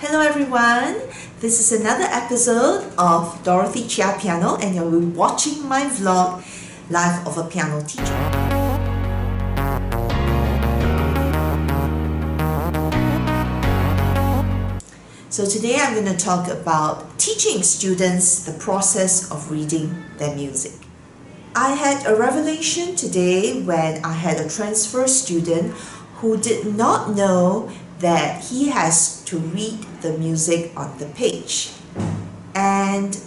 Hello everyone, this is another episode of Dorothy Chia Piano and you're watching my vlog, Life of a Piano Teacher. So today I'm going to talk about teaching students the process of reading their music. I had a revelation today when I had a transfer student who did not know that he has to read the music on the page. And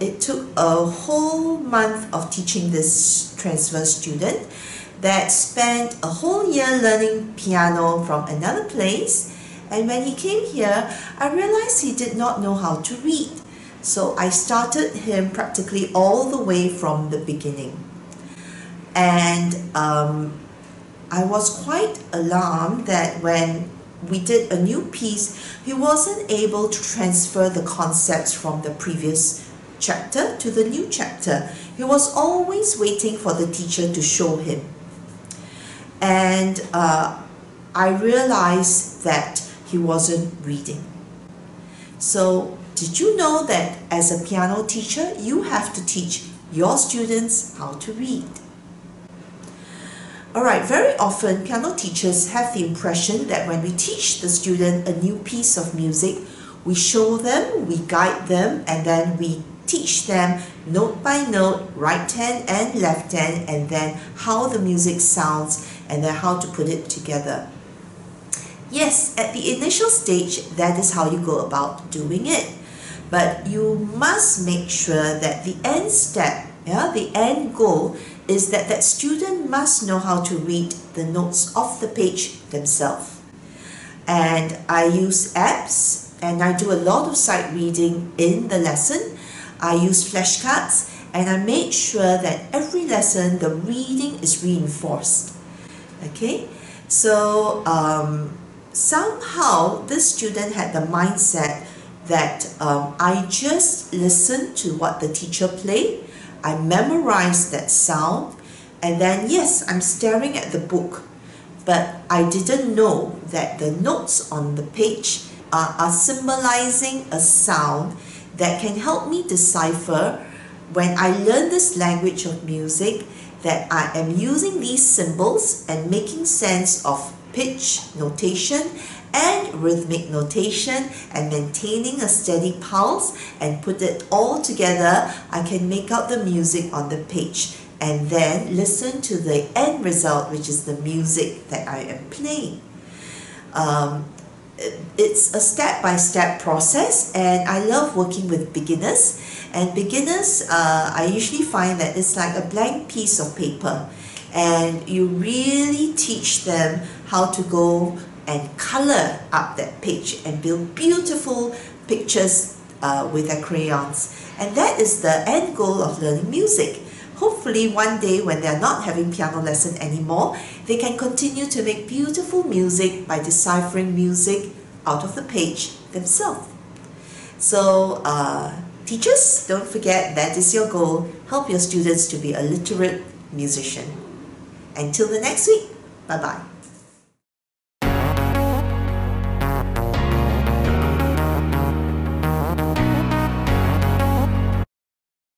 it took a whole month of teaching this transfer student that spent a whole year learning piano from another place. And when he came here, I realized he did not know how to read. So I started him practically all the way from the beginning. And I was quite alarmed that when we did a new piece, he wasn't able to transfer the concepts from the previous chapter to the new chapter. He was always waiting for the teacher to show him. And I realized that he wasn't reading. So, did you know that as a piano teacher, you have to teach your students how to read? Alright, very often piano teachers have the impression that when we teach the student a new piece of music, we show them, we guide them, and then we teach them note by note, right hand and left hand, and then how the music sounds, and then how to put it together. Yes, at the initial stage, that is how you go about doing it. But you must make sure that the end step, the end goal, is that that student must know how to read the notes off the page themselves. And I use apps, and I do a lot of sight reading in the lesson. I use flashcards, and I make sure that every lesson, the reading is reinforced. Okay, so somehow this student had the mindset that I just listen to what the teacher played, I memorize that sound, and then yes, I'm staring at the book, but I didn't know that the notes on the page are symbolizing a sound that can help me decipher when I learn this language of music, that I am using these symbols and making sense of pitch notation and rhythmic notation and maintaining a steady pulse, and put it all together, I can make out the music on the page and then listen to the end result, which is the music that I am playing. It's a step-by-step process, and I love working with beginners. And beginners, I usually find that it's like a blank piece of paper, and you really teach them how to go and color up that page and build beautiful pictures with their crayons. And that is the end goal of learning music. Hopefully one day when they're not having piano lesson anymore, they can continue to make beautiful music by deciphering music out of the page themselves. So teachers, don't forget that is your goal. Help your students to be a literate musician. Until the next week, bye-bye.